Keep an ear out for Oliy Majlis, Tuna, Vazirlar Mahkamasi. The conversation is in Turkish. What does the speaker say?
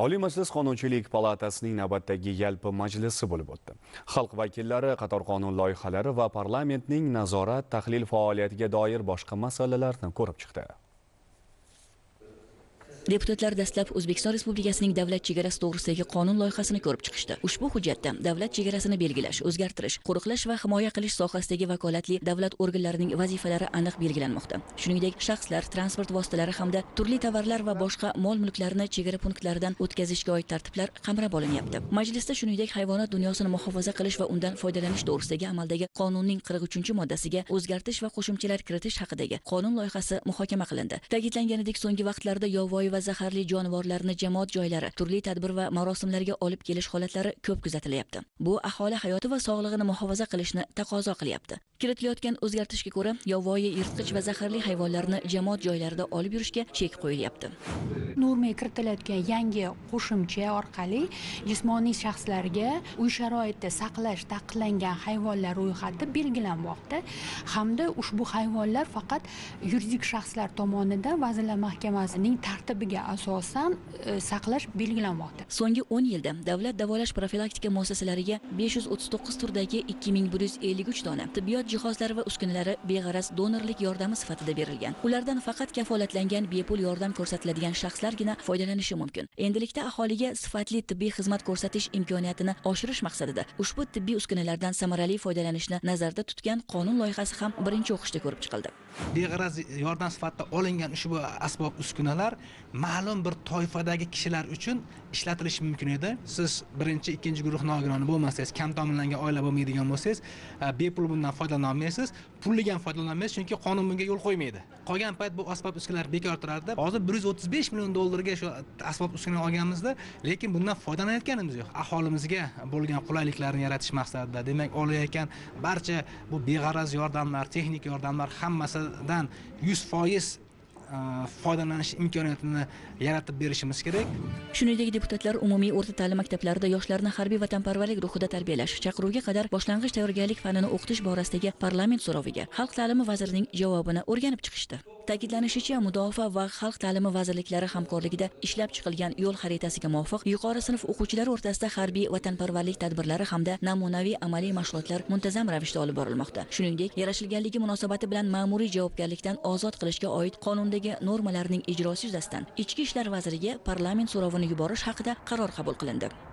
Oliy Majlis Qonunchilik palatasining navbatdagi yalpi majlisi bo'lib o'tdi. Xalq vakillari qator qonun loyihalari va parlamentning nazorat tahlil faoliyatiga doir boshqa masalalarni ko'rib chiqdi. Deputatlar dastlab O'zbekiston Respublikasining davlat chegarasi to'g'risidagi qonun loyihasini ko'rib chiqishdi. Ushbu hujjatda davlat chegarasini belgilash, o'zgartirish, qo'riqlash va himoya qilish sohasidagi vakolatli davlat organlarining vazifalari aniq belgilanmoqda. Shuningdek, shaxslar, transport vositalari hamda turli tovarlar va boshqa mol-mulklarni chegara punktlaridan o'tkazishga oid tartiblar qamrab olinyapti. Majlisda shuningdek, hayvonot dunyosini muhofaza qilish va undan foydalanish to'g'risidagi amaldagi qonunning 43-moddasiga o'zgartish va qo'shimchalar kiritish haqidagi qonun loyihasi muhokama qilindi. Ta'kidlanganidek, so'nggi vaqtlarda yovvoyi va zaharli jonivorlarni jamoat joylari, turli tadbir va marosimlarga olib kelish holatlari ko'p kuzatilyapti. Bu aholi hayoti va sog'lig'ini muhofaza qilishni taqozo qilyapti. Kiritilayotgan o'zgartishga ko'ra, yovvoyi, yirtqich va zaharli hayvonlarni jamoat joylarida olib yurishga chek qo'yilyapti. Normaga kiritilayotgan yangi qo'shimcha orqali jismoniy shaxslarga uy sharoitida saqlash taqiqlangan hayvonlar ro'yxati belgilanmoqda hamda ushbu hayvonlar faqat yuridik shaxslar tomonidan Vazirlar Mahkamasining tartibiga asosan saqlash belgilanmoqda. So'nggi 10 yilda davlat davolash profilaktika muassasalariga 539 turdagi 2153 dona tibbiyot jihozlari va uskunalari beg'araz donorlik yordami sifatida berilgan. Ulardan faqat kafolatlangan bepul yordam ko'rsatiladigan shaxslargina foydalanishi mumkin. Endilikda aholiga sifatli tibbiy xizmat ko'rsatish imkoniyatini oshirish maqsadida ushbu tibbiy uskunalardan samarali foydalanishni nazarda tutgan qonun loyihasi ham birinchi o'qishda ko'rib chiqildi. Beg'araz yordam sifatida olingan ushbu asbob uskunalar ma'lum bir toifadagi kishilar uchun ishlatilishi mumkin edi. Siz birinchi, ikkinchi guruh nogironi bo'lmasangiz, kam ta'minlangan oila bo'lmaydigan bo'lsangiz, bepul bundan foydalana olmaysiz, pulligan foydalana olmaysiz, chunki qonun bunga yo'l qo'ymaydi. Qolgan payt bu asbob uskunalar bekor turardi. Hozir $135 million shu asbob uskuna olganimizda, lekin bundan foydalanayotganimiz yo'q. Aholimizga bo'lgan qulayliklarni yaratish maqsadida, demak, olayotgan barcha bu beg'araz yordamlar, texnik yordamlar hammasidan 100% foydalanish imkoniyatini yaratib berishimiz kerak. Shuningdek, deputatlar umumiy o'rta ta'lim maktablarida yoshlarni harbiy vatanparvarlik ruhida tarbiyalash, chaqiruvga qadar boshlang'ich tayyorgarlik fanini o'qitish borasidagi parlament so'roviga Xalq ta'limi vazirining javobini o'rganib chiqishdi. Ta'kidlanishicha, mudofaa va xalq ta'limi vazirliklari hamkorligida ishlab chiqilgan yo'l xaritasiga muvofiq, yuqori sinf o'quvchilari o'rtasida harbiy vatanparvarlik tadbirlari hamda namunaviy amaliy mashg'ulotlar muntazam ravishda olib borilmoqda. Shuningdek, yarashilganligi munosabati bilan ma'muriy javobgarlikdan ozod qilishga oid qonundagi normalarning ijrosi yuzasidan Ichki ishlar vaziriga parlament so'rovini yuborish haqida qaror qabul qilindi.